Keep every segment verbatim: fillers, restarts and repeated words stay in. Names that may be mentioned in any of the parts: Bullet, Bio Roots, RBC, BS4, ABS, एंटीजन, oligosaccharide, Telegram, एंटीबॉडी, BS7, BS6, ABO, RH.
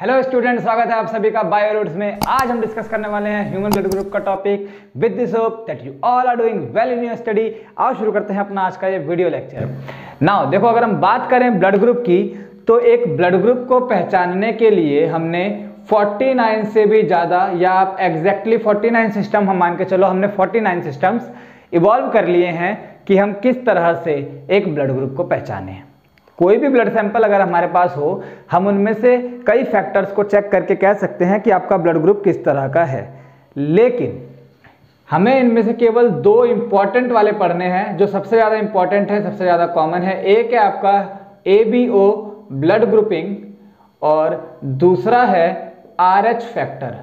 Hello student, स्वागत है आप सभी का बायो रूट्स में। आज हम डिस्कस करने वाले हैं ह्यूमन ब्लड ग्रुप का topic with this hope that you all are doing well in your study. आओ शुरू करते हैं अपना आज का ये वीडियो लेक्चर। नाउ देखो, अगर हम बात करें ब्लड ग्रुप की तो एक ब्लड ग्रुप को पहचानने के लिए हमने उनचास से भी ज़्यादा या आप एग्जैक्टली उनचास सिस्टम हम मान के चलो, हमने उनचास सिस्टम्स इवॉल्व कर लिए हैं कि हम किस तरह से एक ब्लड ग्रुप को पहचानें। कोई भी ब्लड सैंपल अगर हमारे पास हो, हम उनमें से कई फैक्टर्स को चेक करके कह सकते हैं कि आपका ब्लड ग्रुप किस तरह का है, लेकिन हमें इनमें से केवल दो इम्पॉर्टेंट वाले पढ़ने हैं जो सबसे ज़्यादा इम्पॉर्टेंट है, सबसे ज़्यादा कॉमन है। एक है आपका A B O blood grouping और दूसरा है R H factor.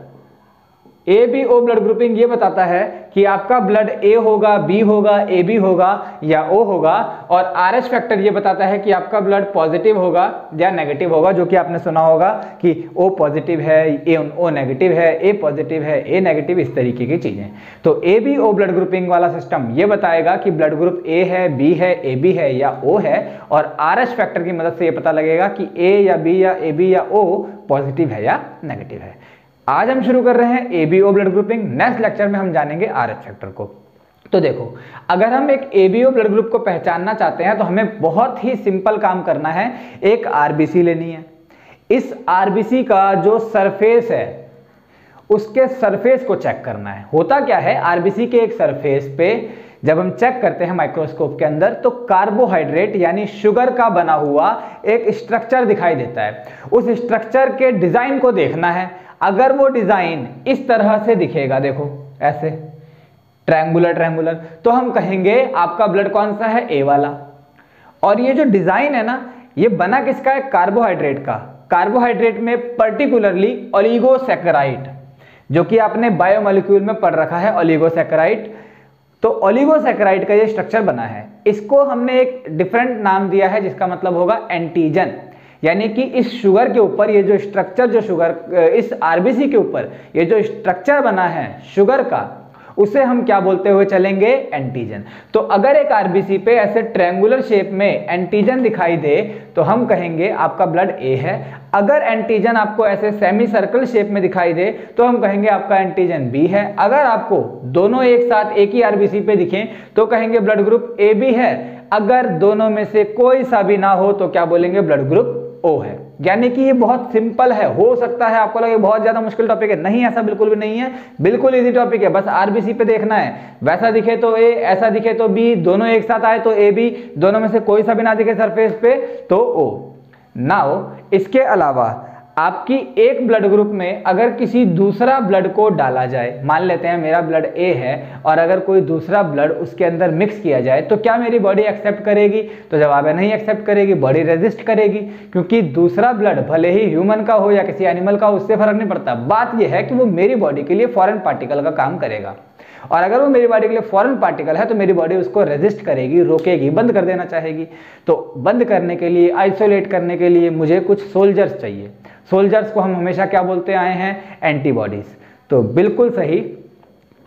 A B O blood grouping ये बताता है कि आपका ब्लड ए होगा, बी होगा, ए बी होगा या ओ होगा, और आर एच फैक्टर ये बताता है कि आपका ब्लड पॉजिटिव होगा या नेगेटिव होगा, जो कि आपने सुना होगा कि ओ पॉजिटिव है, ए ओ नेगेटिव है, ए पॉजिटिव है, ए नेगेटिव, इस तरीके की चीज़ें। तो A B O blood grouping वाला सिस्टम ये बताएगा कि ब्लड ग्रुप ए है, बी है, ए बी है या ओ है, और आर एच फैक्टर की मदद से ये पता लगेगा कि ए या बी या ए बी या ओ पॉजिटिव है या नेगेटिव है। आज हम शुरू कर रहे हैं A B O blood grouping, next lecture में हम जानेंगे आर एच फैक्टर को। तो देखो, अगर हम एक A B O blood group को पहचानना चाहते हैं तो हमें बहुत ही सिंपल काम करना है। एक आर बी सी लेनी है, इस आर बी सी का जो सरफेस है उसके सरफेस को चेक करना है। होता क्या है, आर बी सी के एक सरफेस पे जब हम चेक करते हैं माइक्रोस्कोप के अंदर तो कार्बोहाइड्रेट यानी शुगर का बना हुआ एक स्ट्रक्चर दिखाई देता है। उस स्ट्रक्चर के डिजाइन को देखना है। अगर वो डिज़ाइन इस तरह से दिखेगा, देखो ऐसे ट्रायंगुलर ट्रायंगुलर, तो हम कहेंगे आपका ब्लड कौन सा है, ए वाला। और ये जो डिज़ाइन है ना, ये बना किसका है, कार्बोहाइड्रेट का। कार्बोहाइड्रेट में पर्टिकुलरली ओलिगोसैकेराइड, जो कि आपने बायोमोलिक्यूल में पढ़ रखा है ओलिगोसैकेराइड, तो ओलिगोसैकेराइड का ये स्ट्रक्चर बना है। इसको हमने एक डिफरेंट नाम दिया है जिसका मतलब होगा एंटीजन, यानी कि इस शुगर के ऊपर ये जो स्ट्रक्चर, जो शुगर इस आर बी सी के ऊपर ये जो स्ट्रक्चर बना है शुगर का, उसे हम क्या बोलते हुए चलेंगे, एंटीजन। तो अगर एक आर बी सी पे ऐसे ट्रायंगुलर शेप में एंटीजन दिखाई दे तो हम कहेंगे आपका ब्लड ए है। अगर एंटीजन आपको ऐसे सेमी सर्कल शेप में दिखाई दे तो हम कहेंगे आपका एंटीजन बी है। अगर आपको दोनों एक साथ एक ही आर बी सी पे दिखें तो कहेंगे ब्लड ग्रुप ए बी है। अगर दोनों में से कोई सा भी ना हो तो क्या बोलेंगे, ब्लड ग्रुप ओ है। यानी कि ये बहुत सिंपल है। हो सकता है आपको लगे बहुत ज्यादा मुश्किल टॉपिक है, नहीं, ऐसा बिल्कुल भी नहीं है, बिल्कुल इजी टॉपिक है। बस आर बी सी पे देखना है, वैसा दिखे तो ए, ऐसा दिखे तो बी, दोनों एक साथ आए तो ए बी, दोनों में से कोई सा भी ना दिखे सरफेस पे तो ओ। नाउ इसके अलावा आपकी एक ब्लड ग्रुप में अगर किसी दूसरा ब्लड को डाला जाए, मान लेते हैं मेरा ब्लड ए है और अगर कोई दूसरा ब्लड उसके अंदर मिक्स किया जाए तो क्या मेरी बॉडी एक्सेप्ट करेगी? तो जवाब है नहीं एक्सेप्ट करेगी, बॉडी रेजिस्ट करेगी, क्योंकि दूसरा ब्लड भले ही ह्यूमन का हो या किसी एनिमल का हो उससे फर्क नहीं पड़ता। बात यह है कि वो मेरी बॉडी के लिए फॉरेन पार्टिकल का काम करेगा, और अगर वो मेरी बॉडी के लिए फॉरेन पार्टिकल है तो मेरी बॉडी उसको रेजिस्ट करेगी, रोकेगी, बंद कर देना चाहेगी। तो बंद करने के लिए, आइसोलेट करने के लिए मुझे कुछ सोल्जर्स चाहिए। सोल्जर्स को हम हमेशा क्या बोलते आए हैं, एंटीबॉडीज। तो बिल्कुल सही,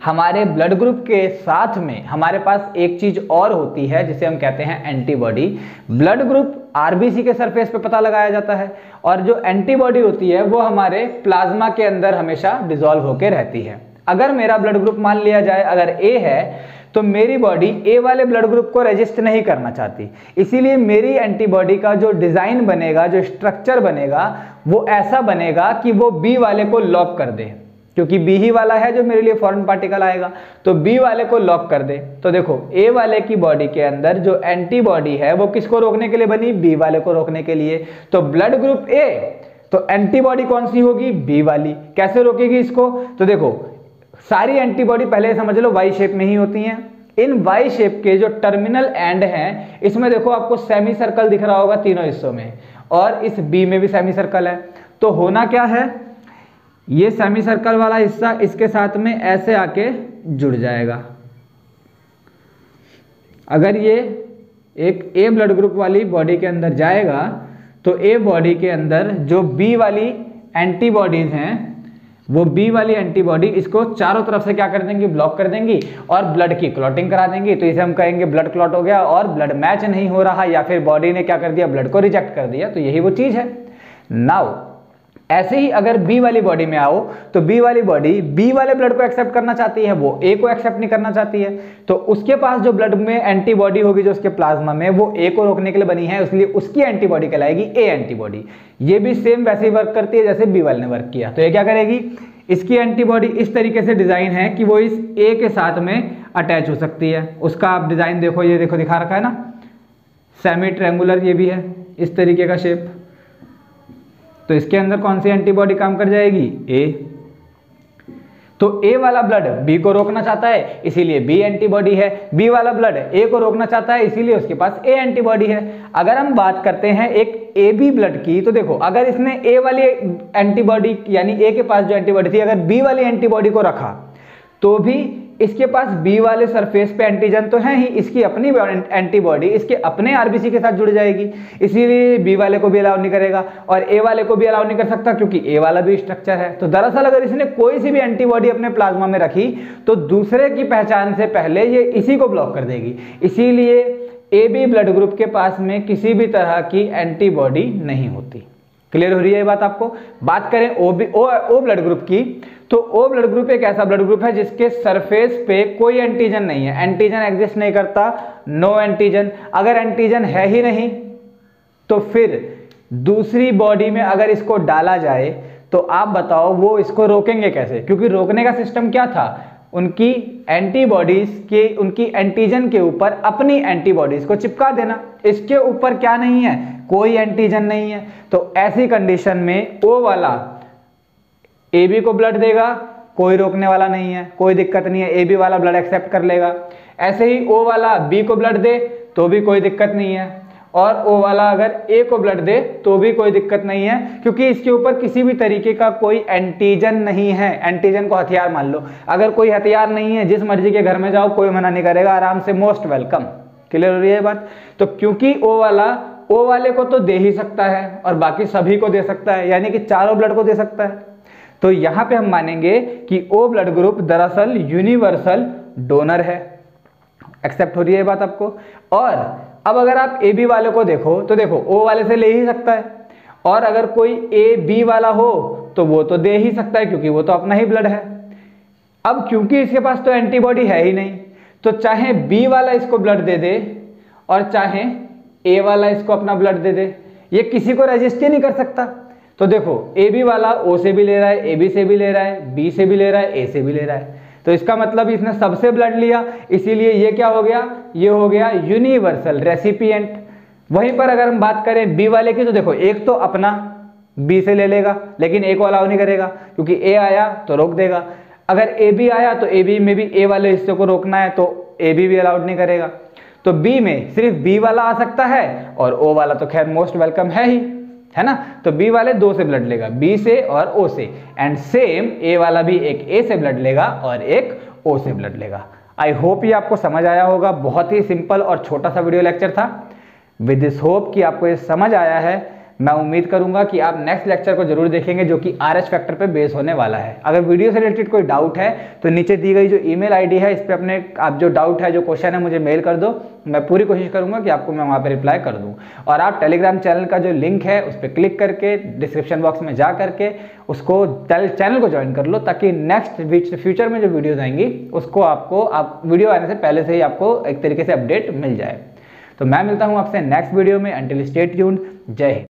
हमारे ब्लड ग्रुप के साथ में हमारे पास एक चीज़ और होती है जिसे हम कहते हैं एंटीबॉडी। Blood group R B C के सरफेस पे पता लगाया जाता है, और जो एंटीबॉडी होती है वो हमारे प्लाज्मा के अंदर हमेशा डिजॉल्व होकर रहती है। अगर मेरा ब्लड ग्रुप मान लिया जाए अगर ए है तो मेरी बॉडी ए वाले ब्लड ग्रुप को रेजिस्ट नहीं करना चाहती, इसीलिए मेरी एंटीबॉडी का जो डिज़ाइन बनेगा, जो स्ट्रक्चर बनेगा, वो ऐसा बनेगा कि वो बी वाले को लॉक कर दे, क्योंकि बी ही वाला है जो मेरे लिए फॉरेन पार्टिकल आएगा, तो बी वाले को लॉक कर दे। तो देखो, ए वाले की बॉडी के अंदर जो एंटीबॉडी है वो किसको रोकने के लिए बनी, बी वाले को रोकने के लिए। तो ब्लड ग्रुप ए, तो एंटीबॉडी कौन सी होगी, बी वाली। कैसे रोकेगी इसको, तो देखो सारी एंटीबॉडी पहले समझ लो वाई शेप में ही होती हैं। इन वाई शेप के जो टर्मिनल एंड हैं, इसमें देखो आपको सेमी सर्कल दिख रहा होगा तीनों हिस्सों में, और इस बी में भी सेमी सर्कल है। तो होना क्या है, ये सेमी सर्कल वाला हिस्सा इसके साथ में ऐसे आके जुड़ जाएगा। अगर ये एक ए ब्लड ग्रुप वाली बॉडी के अंदर जाएगा तो ए बॉडी के अंदर जो बी वाली एंटीबॉडीज हैं, वो बी वाली एंटीबॉडी इसको चारों तरफ से क्या कर देंगी, ब्लॉक कर देंगी और ब्लड की क्लॉटिंग करा देंगी। तो इसे हम कहेंगे ब्लड क्लॉट हो गया, और ब्लड मैच नहीं हो रहा या फिर बॉडी ने क्या कर दिया, ब्लड को रिजेक्ट कर दिया। तो यही वो चीज़ है। नाउ ऐसे ही अगर बी वाली बॉडी में आओ तो बी वाली बॉडी बी वाले ब्लड को एक्सेप्ट करना चाहती है, वो ए को एक्सेप्ट नहीं करना चाहती है, तो उसके पास जो ब्लड में एंटीबॉडी होगी जो उसके प्लाज्मा में, वो ए को रोकने के लिए बनी है, इसलिए उसकी एंटीबॉडी कहलाएगी ए एंटीबॉडी। ये भी सेम वैसे ही वर्क करती है जैसे बी वाले ने वर्क किया। तो ये क्या करेगी, इसकी एंटीबॉडी इस तरीके से डिजाइन है कि वो इस ए के साथ में अटैच हो सकती है। उसका आप डिजाइन देखो, ये देखो दिखा रखा है ना, सेमी ट्रायंगुलर ये भी है इस तरीके का शेप। तो इसके अंदर कौन सी एंटीबॉडी काम कर जाएगी, ए। तो ए वाला ब्लड बी को रोकना चाहता है इसीलिए बी एंटीबॉडी है, बी वाला ब्लड ए को रोकना चाहता है इसीलिए उसके पास ए एंटीबॉडी है। अगर हम बात करते हैं एक ए बी ब्लड की, तो देखो अगर इसने ए वाली एंटीबॉडी यानी ए के पास जो एंटीबॉडी थी अगर बी वाली एंटीबॉडी को रखा तो भी इसके पास बी वाले सरफेस पे एंटीजन तो है ही, इसकी अपनी एंटीबॉडी इसके अपने आरबीसी के साथ जुड़ जाएगी, इसीलिए बी वाले को भी अलाउ नहीं करेगा और ए वाले को भी अलाउ नहीं कर सकता क्योंकि ए वाला भी स्ट्रक्चर है। तो दरअसल अगर इसने कोई सी भी एंटीबॉडी अपने प्लाज्मा में रखी तो दूसरे की पहचान से पहले ये इसी को ब्लॉक कर देगी, इसीलिए ए बी ब्लड ग्रुप के पास में किसी भी तरह की एंटीबॉडी नहीं होती। क्लियर हो रही है बात आपको। बात करें O B O blood group की, तो ओ ब्लड ग्रुप एक ऐसा ब्लड ग्रुप है जिसके सरफेस पे कोई एंटीजन नहीं है, एंटीजन एग्जिस्ट नहीं करता, नो एंटीजन। अगर एंटीजन है ही नहीं तो फिर दूसरी बॉडी में अगर इसको डाला जाए तो आप बताओ वो इसको रोकेंगे कैसे, क्योंकि रोकने का सिस्टम क्या था, उनकी एंटीबॉडीज के उनकी एंटीजन के ऊपर अपनी एंटीबॉडीज को चिपका देना। इसके ऊपर क्या नहीं है, कोई एंटीजन नहीं है। तो ऐसी कंडीशन में ओ वाला ए बी को ब्लड देगा, कोई रोकने वाला नहीं है, कोई दिक्कत नहीं है, ए बी वाला ब्लड एक्सेप्ट कर लेगा। ऐसे ही ओ वाला बी को ब्लड दे तो भी कोई दिक्कत नहीं है, और ओ वाला अगर ए को ब्लड दे तो भी कोई दिक्कत नहीं है, क्योंकि इसके ऊपर किसी भी तरीके का कोई एंटीजन नहीं है। एंटीजन को हथियार मान लो, अगर कोई हथियार नहीं है जिस मर्जी के घर में जाओ कोई मना नहीं करेगा, आराम से मोस्ट वेलकम। क्लियर हो रही है बात। तो क्योंकि ओ वाला ओ वाले को तो दे ही सकता है और बाकी सभी को दे सकता है, यानी कि चारों ब्लड को दे सकता है, तो यहाँ पे हम मानेंगे कि ओ ब्लड ग्रुप दरअसल यूनिवर्सल डोनर है। एक्सेप्ट हो रही है बात आपको। और अब अगर आप ए बी वाले को देखो तो देखो ओ वाले से ले ही सकता है, और अगर कोई ए बी वाला हो तो वो तो दे ही सकता है क्योंकि वो तो अपना ही ब्लड है। अब क्योंकि इसके पास तो एंटीबॉडी है ही नहीं, तो चाहे बी वाला इसको ब्लड दे दे और चाहे ए वाला इसको अपना ब्लड दे दे, ये किसी को रेजिस्ट ही नहीं कर सकता। तो देखो ए बी वाला ओ से भी ले रहा है, ए बी से भी ले रहा है, बी से भी ले रहा है, ए से भी ले रहा है, तो इसका मतलब इसने सबसे ब्लड लिया, इसीलिए ये क्या हो गया, ये हो गया यूनिवर्सल रेसिपिएंट। वहीं पर अगर हम बात करें बी वाले की, तो देखो एक तो अपना बी से ले लेगा लेकिन ए को अलाउ नहीं करेगा, क्योंकि ए आया तो रोक देगा। अगर ए बी आया तो ए बी में भी ए वाले हिस्से को रोकना है तो ए बी भी अलाउड नहीं करेगा। तो बी में सिर्फ बी वाला आ सकता है और ओ वाला तो खैर मोस्ट वेलकम है ही, है ना। तो बी वाले दो से ब्लड लेगा, बी से और ओ से, एंड सेम ए वाला भी एक ए से ब्लड लेगा और एक ओ से ब्लड लेगा। आई होप ये आपको समझ आया होगा। बहुत ही सिंपल और छोटा सा वीडियो लेक्चर था। विद दिस होप कि आपको ये समझ आया है। मैं उम्मीद करूंगा कि आप नेक्स्ट लेक्चर को जरूर देखेंगे जो कि आर एच फैक्टर पे बेस होने वाला है। अगर वीडियो से रिलेटेड कोई डाउट है तो नीचे दी गई जो ईमेल आईडी है इस पर अपने आप जो डाउट है जो क्वेश्चन है मुझे मेल कर दो, मैं पूरी कोशिश करूंगा कि आपको मैं वहाँ पे रिप्लाई कर दूँ। और आप टेलीग्राम चैनल का जो लिंक है उस पर क्लिक करके डिस्क्रिप्शन बॉक्स में जा करके उसको चैनल को ज्वाइन कर लो, ताकि नेक्स्ट फ्यूचर में जो वीडियोज़ आएंगी उसको आपको आप वीडियो आने से पहले से ही आपको एक तरीके से अपडेट मिल जाए। तो मैं मिलता हूँ आपसे नेक्स्ट वीडियो में। Until stay tuned. जय हिंद।